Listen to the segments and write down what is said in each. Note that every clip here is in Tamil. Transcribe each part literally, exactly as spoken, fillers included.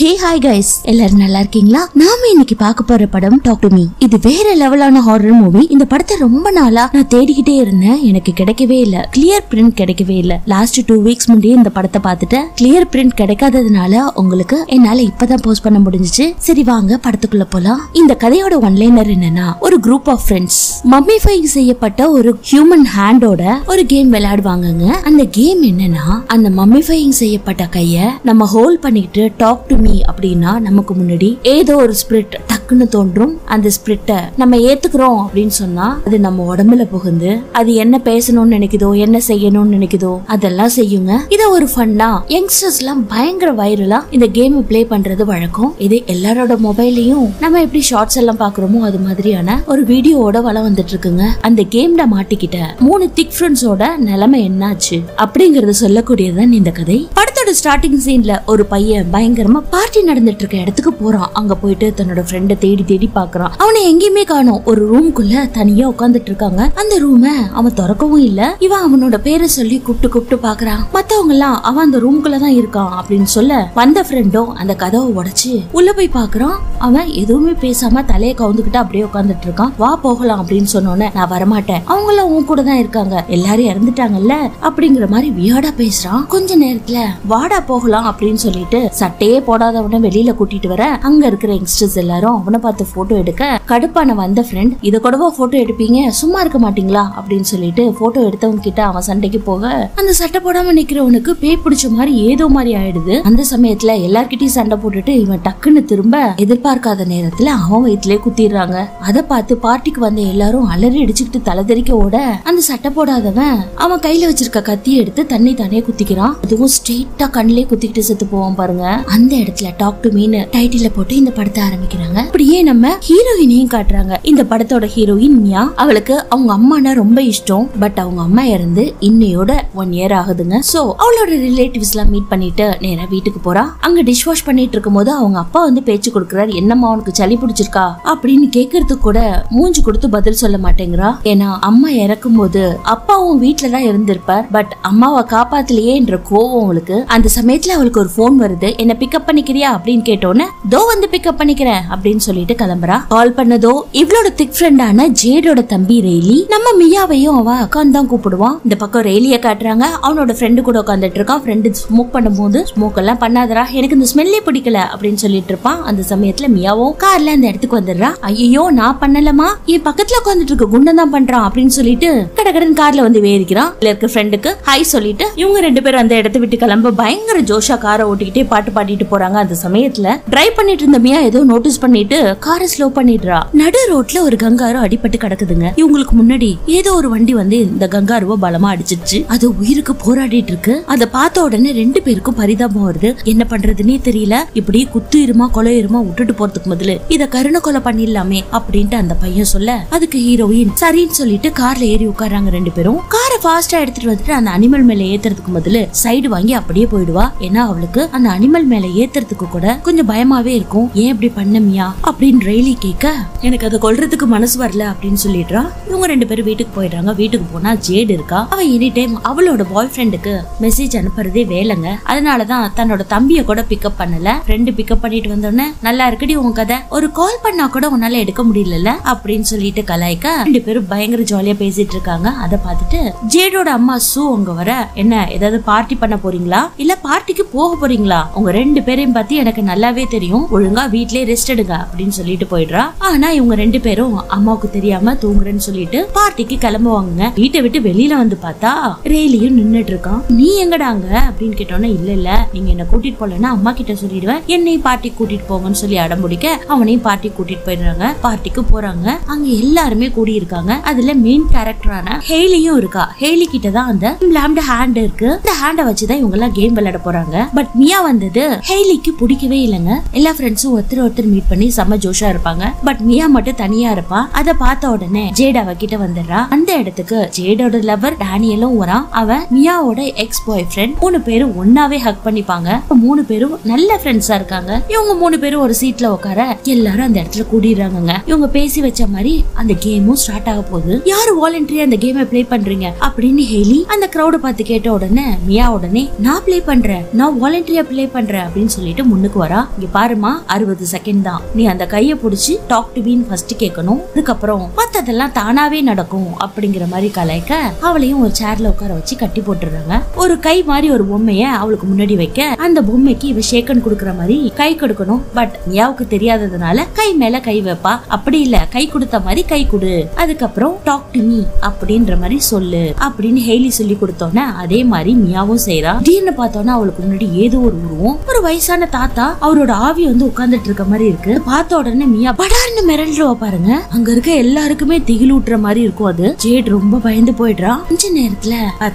Hey hi guys, எல்லாரும் நல்லா இருக்கீங்களா? நாம இன்னைக்கு பார்க்க போற படம் Talk to Me. இது வேற லெவலான ஹாரர் மூவி. இந்த படத்தை ரொம்ப நாளா நான் தேடிக்கிட்டே இருந்தேன், எனக்கு கிடைக்கவே இல்ல. கிளியர் பிரிண்ட் கிடைக்கவே இல்ல. லாஸ்ட் டூ வீக்ஸ் முன்னாடி இந்த படத்தை பார்த்துட்டேன். கிளியர் பிரிண்ட் கிடைக்காததுனால உங்களுக்கு என்னால இப்பதான் போஸ்ட் பண்ண முடிஞ்சிச்சு. சரி வாங்க படத்துக்குள்ள போலாம். இந்த கதையோட ஒன்லைனர் என்னன்னா, ஒரு குரூப் ஆஃப் ஃப்ரெண்ட்ஸ் மம்மிஃபை செய்யப்பட்ட ஒரு ஹியூமன் ஹேண்டோட ஒரு கேம் விளையாடுவாங்கங்க. அந்த கேம் என்னன்னா, அந்த மம்மிஃபையிங் செய்யப்பட்ட கைய நம்ம ஹோல்ட் பண்ணிட்டு டாக் டு மீ அப்படின்னா நமக்கு முன்னாடி ஏதோ ஒரு ஸ்பிரிட் டக்குன்னு தோன்றும். அந்த ஸ்பிரிட்ட நம்ம ஏத்துக்கிறோம் அப்படின்னு சொன்னா அது நம்ம உடம்புல புகுந்து அது என்ன பேசணும்னு நினைக்குதோ என்ன செய்யணும்னு நினைக்குதோ அதெல்லாம் செய்யுங்க. இத ஒரு ஃபன்னா யங்ஸ்டர்ஸ் எல்லாம் பயங்கர வைரலா இந்த கேம் பிளே பண்றது வழக்கம். இது எல்லாரோட மொபைலையும் நம்ம எப்படி ஷார்ட்ஸ் எல்லாம் பாக்குறோமோ அது மாதிரியான ஒரு வீடியோவோட வள வந்துட்டு இருக்குங்க. அந்த கேம்ல மாட்டிக்கிட்ட மூணு திக் ஃப்ரெண்ட்ஸோட நிலைமை என்னாச்சு அப்படிங்கறது சொல்லக்கூடியதான் இந்த கதை. படத்தோட ஸ்டார்டிங் சீன்ல ஒரு பையன் பயங்கரமா பார்ட்டி நடந்துட்டு இருக்க இடத்துக்கு போறான். அங்க போயிட்டு தன்னோட ஃப்ரெண்ட தேடி தேடி பாக்குறான். அவனை எங்கேயுமே காணோம். ஒரு ரூம்குள்ள தனியா உட்காந்துட்டு இருக்காங்க. அந்த ரூம அவன் திறக்கவும் இல்ல. இவன் அவனோட பேரை சொல்லி கூப்பிட்டு கூப்பிட்டு பாக்குறான். மத்தவங்க எல்லாம் அவன் அந்த ரூம்குள்ளதான் இருக்கான் அப்படின்னு சொல்ல வந்த ஃப்ரெண்டும் அந்த கதவை உடைச்சு உள்ள போய் பாக்குறான். அவன் எதுவுமே பேசாம தலையை கவுந்துகிட்டு அப்படியே உட்காந்துட்டு இருக்கான். வா போகலாம் அப்படின்னு சொன்னோன்னு நான் வரமாட்டேன், அவங்க எல்லாம் உன் கூட தான் இருக்காங்க, எல்லாரும் இறந்துட்டாங்கல்ல அப்படிங்கிற மாதிரி வியாடா பேசுறான். கொஞ்ச நேரத்துல வாடா போகலாம் அப்படின்னு சொல்லிட்டு சட்டையே போட அவனை வெளியில கூட்டிட்டு வர அங்க இருக்கிற யங்ஸ்டர்ஸ் எல்லாரும் அவனை பார்த்து போட்டோ எடுக்க கடுப்பான வந்த ஃப்ரெண்ட் இத கூடவா போட்டோ எடுப்பீங்க, சும்மா இருக்க மாட்டீங்களா அப்படின்னு சொல்லிட்டு போட்டோ எடுத்தவங்க கிட்ட அவன் சண்டைக்கு போக அந்த சட்டை போடாம நிக்கிறவனுக்கு பேய் பிடிச்ச மாதிரி ஏதோ மாதிரி ஆயிடுது. அந்த சமயத்துல எல்லார்கிட்டயும் சண்டை போட்டுட்டு இவன் டக்குன்னு திரும்ப எதிர்பார்க்காத நேரத்துல அவன் வயிற்றுலயே குத்திடுறாங்க. அதை பார்த்து பார்ட்டிக்கு வந்த எல்லாரும் அலறி அடிச்சுக்கிட்டு தலை தெறிக்க ஓட அந்த சட்டை போடாதவன் அவன் கையில வச்சிருக்க கத்தி எடுத்து தன்னை தானே குத்திக்கிறான். அதுவும் ஸ்ட்ரெயிட்டா கண்ணிலே குத்திக்கிட்டு செத்து போவான் பாருங்க. அந்த இடத்துல டாக் டு மீன்னு டைட்டில போட்டு இந்த படத்தை ஆரம்பிக்கிறாங்க. அப்படியே நம்ம ஹீரோயினையும் காட்டுறாங்க. இந்த படத்தோட ஹீரோயின் ஞா. அவளுக்கு அவங்க அம்மானா ரொம்ப இஷ்டம். பட் அவங்க அம்மா இறந்து இன்னையோட ஒன் இயர் ஆகுதுங்க. சோ அவளோட ரிலேட்டிவ்ஸ் எல்லாம் மீட் பண்ணிட்டு நேரா வீட்டுக்கு போறா. அங்க டிஷ் வாஷ் பண்ணிட்டு இருக்கும் போது அவங்க அப்பா வந்து பேச்சு கொடுக்கிறார். என்னம்மா உனக்கு சளி பிடிச்சிருக்கா அப்படின்னு கேக்குறதுக்கு கூட மூஞ்சி கொடுத்து பதில் சொல்ல மாட்டேங்கிறா. ஏன்னா அம்மா இறக்கும் போது அப்பாவும் வீட்டுலதான் இருந்திருப்பார். பட் அம்மாவை காப்பாத்தலையே என்ற கோவம் அவளுக்கு. அந்த சமயத்துல அவளுக்கு ஒரு போன் வருது. என்ன பிக்கப் பண்ணி அப்படின்னு கேட்டோன்னு தோ வந்து பிக்அப் பண்ணிக்கிறேன் அப்படின்னு சொல்லிட்டு கிளம்புறா. கால் பண்ணதோ இவளோட திக் ஃப்ரெண்டான ஜேடோட தம்பி ரெய்லி. நம்ம மியாவையும் அவ அக்கான்னு தான் கூப்பிடுவான். இந்த பக்கம் ரெய்லிய காட்டுறாங்க. அவனோட ஃப்ரெண்டு கூட உட்காந்துட்டு இருக்கான். ஃப்ரெண்டு ஸ்மோக் பண்ணும்போது ஸ்மோக் எல்லாம் பண்ணாதரா, எனக்கு இந்த ஸ்மெல்லே பிடிக்கல அப்படின்னு சொல்லிட்டு இருப்பான். அந்த சமயத்துல மியாவும் கார்ல அந்த இடத்துக்கு வந்துடுறா. ஐயோ நான் பண்ணலமா, என் பக்கத்துல உட்காந்துட்டு இருக்க குண்டம் தான் பண்றான் அப்படின்னு சொல்லிட்டு கடகடன் கார்ல வந்து வேறிக்கிறான். இதுல இருக்க ஃப்ரெண்டுக்கு ஹாய் சொல்லிட்டு இவங்க ரெண்டு பேரும் அந்த இடத்தை விட்டு கிளம்ப பயங்கர ஜோஷா காரை ஓட்டிக்கிட்டே பாட்டு பாடிட்டு போறாங்க. அந்த சமயத்துல டிரைவ் பண்ணிட்டு இருந்த மியா ஏதோ நோட்டீஸ் பண்ணிட்டு காரை ஸ்லோ பண்ணிடுறா. நடு ரோட்ல ஒரு கங்காரு அடிபட்டு கிடக்குதுங்க. இவங்களுக்கு முன்னாடி ஏதோ ஒரு வண்டி வந்து இந்த கங்காருவ பலமா அடிச்சிடுச்சு. அது உயிருக்கு போராடிட்டு இருக்கு. அதை பார்த்த உடனே ரெண்டு பேருக்கும் பரிதாபம் வருது. என்ன பண்றதுன்னே தெரியல. இப்படி குத்து இருமா கொலை இருமா விட்டுட்டு போறதுக்கு முதல்ல இத கருணை கொலை பண்ணிடலாமே அப்படின்ட்டு அந்த பையன் சொல்ல அதுக்கு ஹீரோயின் சரின்னு சொல்லிட்டு கார்ல ஏறி உட்காராங்க ரெண்டு பேரும். காரை ஃபாஸ்டா எடுத்துட்டு வந்துட்டு அந்த அனிமல் மேல ஏத்துறதுக்கு முதல்ல சைடு வாங்கி அப்படியே போயிடுவா. ஏன்னா அவளுக்கு அந்த அனிமல் மேல ஏத்துறது கூட கொஞ்சம் பயமாவே இருக்கும். ஏன் இப்படி பண்ணமியா அப்படின்னு ரெய்லி கேட்க எனக்கு அதை கொல்றதுக்கு மனசு வரல அப்படின்னு சொல்லிடுறா. இவங்க ரெண்டு பேரும் வீட்டுக்கு போயிடுறாங்க. வீட்டுக்கு போனா ஜேட் இருக்கா. அவ எனி டைம் அவளோட பாய் ஃப்ரெண்டுக்கு மெசேஜ் அனுப்புறதே வேலைங்க. அதனாலதான் தன்னோட தம்பிய கூட பிக்அப் பண்ணல. ஃப்ரெண்டு பிக்அப் பண்ணிட்டு வந்தோடனே நல்லா இருக்குடி உன் கதை, ஒரு கால் பண்ணா கூட உன்னால எடுக்க முடியல அப்படின்னு சொல்லிட்டு கலாய்க்க ரெண்டு பேரும் பயங்கர ஜாலியா பேசிட்டு இருக்காங்க. அதை பார்த்துட்டு ஜேடோட அம்மா சூ அங்க வர என்ன ஏதாவது பார்ட்டி பண்ண போறீங்களா இல்ல பார்ட்டிக்கு போக போறீங்களா, உங்க ரெண்டு பேரையும் பத்தி எனக்கு நல்லாவே தெரியும், ஒழுங்கா வீட்லயே ரெஸ்ட் எடுங்க அப்படின்னு சொல்லிட்டு போயிடுறா. ஆனா இவங்க ரெண்டு பேரும் அம்மாவுக்கு தெரியாம தூங்குறேன்னு சொல்லிட்டு பார்ட்டிக்கு கிளம்புவாங்க. வீட்டை விட்டு வெளியில வந்து பார்த்தா ரெய்லியும் நின்னுட்டு இருக்கான். நீ எங்கடாங்க அப்படின்னு கேட்டோன்னா இல்ல இல்ல நீங்க என்ன கூட்டிட்டு போலன்னா அம்மா கிட்ட சொல்லிடுவேன், என்னையும் பார்ட்டி கூட்டிட்டு போங்கன்னு சொல்லி அடம்பிடிக்க அவனையும் பார்ட்டி கூட்டிட்டு போயிடுறாங்க. பார்ட்டிக்கு போறாங்க. அங்க எல்லாருமே கூடி இருக்காங்க. அதுல மெயின் கேரக்டரான ஹெய்லியும் இருக்கா. ஹெய்லி கிட்டதான் அந்த லாம்ட ஹேண்ட் இருக்கு. இந்த ஹேண்ட வச்சுதான் இவங்க எல்லாம் கேம் விளையாட போறாங்க. பட் மியா வந்தது ஹெய்லிக்கு பிடிக்கவே இல்லங்க. எல்லா ஃப்ரெண்ட்ஸும் ஒருத்தர் ஒருத்தர் மீட் பண்ணி செம்ம ஜோஷா இருப்பாங்க. பட் மியா மட்டும் தனியா இருப்பா. அத பார்த்த உடனே ஜேட் அவ கிட்ட வந்துடுறா. அந்த இடத்துக்கு ஜேடோட லவர் டானியலும் வரான். அவன் மியாவோட எக்ஸ் பாய் ஃப்ரெண்ட். மூணு பேரும் ஒன்னாவே ஹக் பண்ணிப்பாங்க. மூணு பேரும் நல்ல ஃப்ரெண்ட்ஸா இருக்காங்க. இவங்க மூணு பேரும் ஒரு சீட்ல உட்கார உட்கார எல்லாரும் அந்த இடத்துல கூடிடுறாங்க. இவங்க பேசி வச்ச மாதிரி அந்த கேமும் ஸ்டார்ட் ஆக போகுது. யாரு வாலண்டரியா அந்த கேமை பிளே பண்றீங்க அப்படின்னு ஹெய்லி அந்த கிரௌட பார்த்து கேட்ட உடனே மியா உடனே நான் பிளே பண்றேன், நான் வாலண்டரியா பிளே பண்றேன் அப்படின்னு சொல்லிட்டு முன்னுக்கு வரா. இங்க பாருமா அறுபது செகண்ட் தான், நீ அந்த கையை பிடிச்சி டாக் டு மீன்னு ஃபர்ஸ்ட் கேட்கணும், அதுக்கப்புறம் மத்ததெல்லாம் தானாவே நடக்கும் அப்படிங்கிற மாதிரி கலைக்க அவளையும் ஒரு சேர்ல உட்கார வச்சு கட்டி போட்டுறாங்க. ஒரு கை மாதிரி ஒரு பொம்மைய அவளுக்கு முன்னாடி வைக்க அந்த பொம்மைக்கு இவ ஷேக்கன் குடுக்கற மாதிரி கை கொடுக்கணும். பட் மியாவுக்கு தெரியாததுனால கை மேல கை வைப்பா, அப்படி இல்ல கை கொடுத்த மாதிரி கை கொடு, அதுக்கப்புறம் டாக் டு மீ அப்படின்ற மாதிரி சொல்லு அப்படின்னு ஹெய்லி சொல்லி கொடுத்தோன்னா அதே மாதிரி மியாவும் செய்யறா. திடீர்னு பார்த்தோன்னா அவளுக்கு முன்னாடி ஏதோ ஒரு உருவம், ஒரு வயசான தாத்தா, அவரோட ஆவி வந்து உட்கார்ந்துட்டு இருக்க மாதிரி இருக்கு. பார்த்த உடனே மியா படார்னு மிரண்டுவா. பாருங்க அங்க இருக்க எல்லாருக்குமே திகிலூட்டுற மாதிரி இருக்கும். அது ஜேட் ரொம்ப பயந்து போயிடுறா. கொஞ்ச நேரத்துல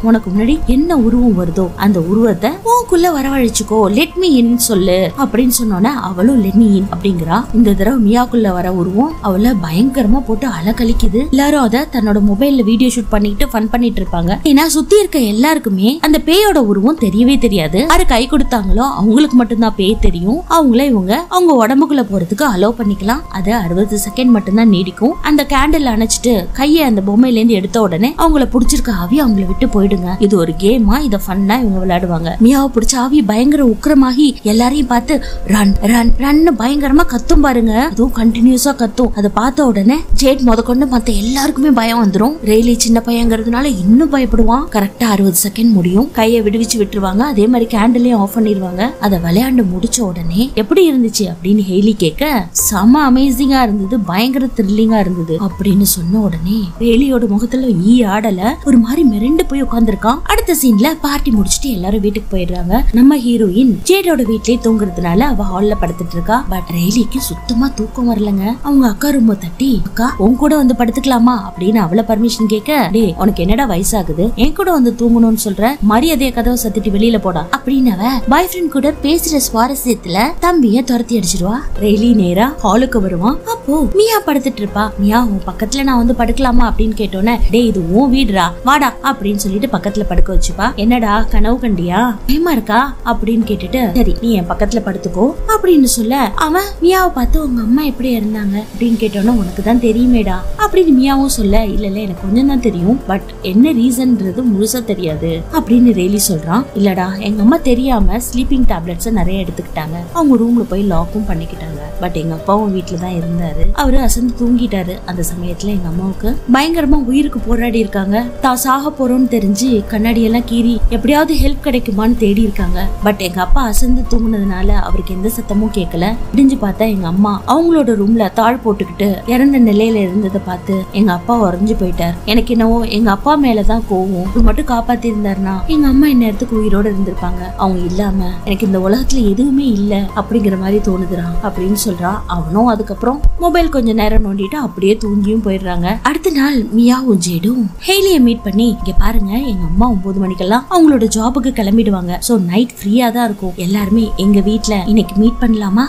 உனக்கு முன்னாடி என்ன உருவம் வருதோ அந்த உருவத்தை உனக்குள்ள வரவழைச்சுக்கோ, லெட் மீ இன் சொல்லு அப்படின்னு சொன்னோன்னா அவளும் லெட் மீ இன் அப்படிங்கிறா. இந்த தடவை மியாக்குள்ள வர உருவம் அவளை பயங்கரமா போட்டு அலக்கழிக்குது. எல்லாரும் அதை தன்னோட மொபைல்ல வீடியோ ஷூட் பண்ணிட்டு ஃபன் பண்ணிட்டு இருப்பாங்க. ஏன்னா சுத்தி இருக்க எல்லாருக்குமே அந்த பேயோட உருவம் தெரியவே தெரியாது. யாரு கை கொடுத்தாங்களோ அவங்களுக்கு மட்டும்தான் பேய் தெரியும். அவங்கள இவங்க அவங்க உடம்புக்குள்ள போறதுக்கு அலோவ் பண்ணிக்கலாம். அது அறுபது செகண்ட் மட்டும்தான் நீடிக்கும். அந்த கேண்டில் அணைச்சிட்டு கையை அந்த பொம்மையில இருந்து எடுத்த உடனே அவங்கள புடிச்சிருக்க ஆவி அவங்களை விட்டு போயிடுங்க. இது ஒரு கேமா, இத ஃபன்னா இவங்க விளையாடுவாங்க. மியாவை பிடிச்ச ஆவி பயங்கர உக்கிரமாகி எல்லாரையும் பார்த்து ரன் ரன் ரன்னு பயங்கரமா கத்தும். பாருங்க அதுவும் கண்டினியூஸா கத்தும். அதை பார்த்த உடனே ஜேட் முதற்கொண்டு மத்த எல்லாருக்குமே பயம் வந்துடும். ரெய்லி சின்ன பையங்கிறதுனால இன்னும் பயப்படுவான். கரெக்டா அறுபது செகண்ட் முடியும். கையை விடுவிச்சு விட்டுருவாங்க. அதே மாதிரி கேண்டிலையும் ஆஃப் பண்ணிடுவாங்க. அதை விளையாண்டு முடிச்ச உடனே எப்படி இருந்துச்சு அப்படின்னு ஹெய்லி கேட்க செம அமேசிங்கா இருந்தது, பயங்கர த்ரில்லிங்கா இருந்தது அப்படின்னு சொன்ன உடனே ரெய்லியோட முகத்துல ஈ ஆடல, ஒரு மாதிரி மிரண்டு போய் உட்காந்துருக்கான். அடுத்த சீன்ல பார்ட்டி முடிச்சிட்டு எல்லாரும் வீட்டுக்கு போயிடுறாங்க. நம்ம ஹீரோயின் ஜேடோட வீட்லயே தூங்குறதுனால அவ ஹால்ல படுத்துட்டு இருக்கா. பட் ரெய்லிக்கு சுத்தமா தூக்கம் வரலங்க. அவங்க அக்கா ரூம் தட்டி அக்கா உன் கூட வந்து படுத்துக்கலாமா அப்படின்னு அவளை பர்மிஷன் கேட்க டே உனக்கு என்னடா வயசாகுது, என் கூட வந்து தூங்கணும்னு சொல்ற, மரியாதைய கதவை சத்திட்டு வெளியில போடா அப்படின்னு அவ பாய் ஃப்ரெண்ட் கூட பேசுற சுவாரஸ்யத்துல தம்பிய துரத்தி அடிச்சிருவா. ரெய்லி நேரா ஹாலுக்கு வருவான். அப்போ மியா படுத்துட்டு இருப்பா. மியா உன் பக்கத்துல நான் வந்து படுக்கலாமா அப்படின்னு கேட்டோன்னே டே இது உன் வீடுடா வாடா அப்படின்னு சொல்லிட்டு பக்கத்துல படுக்க வச்சுப்பா. என்னடா கனவு கண்டியா, பயமா இருக்கா அப்படின்னு கேட்டுட்டு சரி நீ என் பக்கத்துல படுத்துக்கோ அப்படின்னு சொல்ல அவன் மியாவை பார்த்து உங்க அம்மா எப்படி இருந்தாங்க அப்படின்னு கேட்டோன்னா உனக்கு தான் தெரியுமேடா அப்படின்னு மியாவும் சொல்ல இல்ல இல்ல எனக்கு கொஞ்சம் தான் தெரியும், பட் என்ன ரீசன்றது முழுசா தெரியாது அப்படின்னு ரெய்லி சொல்றான். இல்லடா எங்க அம்மா தெரியாம ஸ்லீப்பிங் டேப்லெட்ஸ் நிறைய எடுத்துக்கிட்டாங்க, அவங்க ரூம்ல போய் லாக்கும் பண்ணிக்கிட்டாங்க, பட் எங்க அப்பாவும் வீட்டுல தான் இருந்தாரு, அவரு அசந்து தூங்கிட்டாரு. அந்த சமயத்துல எங்க அம்மாவுக்கு பயங்கரமா உயிருக்கு போராடி இருக்காங்க. தான் சாக போறோம்னு தெரிஞ்சு கண்ணாடி எல்லாம் கீறி எப்படியாவது ஹெல்ப் கிடைக்குமான்னு தேடி இருக்காங்க. பட் எங்க அப்பா அசந்து தூங்குனதுனால அவருக்கு எந்த சத்தமும் கேட்கல. முடிஞ்சு பார்த்தா எங்க அம்மா அவங்களோட ரூம்ல தாழ் போட்டுக்கிட்டு இறந்த நிலையில இருந்ததை பார்த்து எங்க அப்பா உறைஞ்சு போயிட்டார். எனக்கு என்னவோ எங்க அப்பா மேலதான் கோவம், இது மட்டும் காப்பாத்தி இருந்தாருன்னா எங்க அம்மா இந்நேரத்துக்கு உயிரோட இருந்திருப்பாங்க, அவங்க இல்லாம எனக்கு இந்த உலகத்துல எதுவுமே இல்ல அப்படிங்கிற மாதிரி தோணுதுறான் அப்படின்னு சொல்றான். அவனும் அதுக்கப்புறம் மொபைல் கொஞ்ச நேரம் நோண்டிட்டு அப்படியே தூங்கியும் போயிடுறாங்க. அடுத்த நாள் மியாவும் ஜேடும் ஹெய்லியை மீட் பண்ணி இங்க பாருங்க எங்க அம்மா ஒன்பது மணிக்கெல்லாம் அவங்களோட ஜாபுக்கு கிளம்பிடுவாங்க, சோ நைட் ஃப்ரீயா தான் இருக்கும், எல்லாருமே எங்க வீட்டுல இன்னைக்கு மீட் பண்ணலாமா,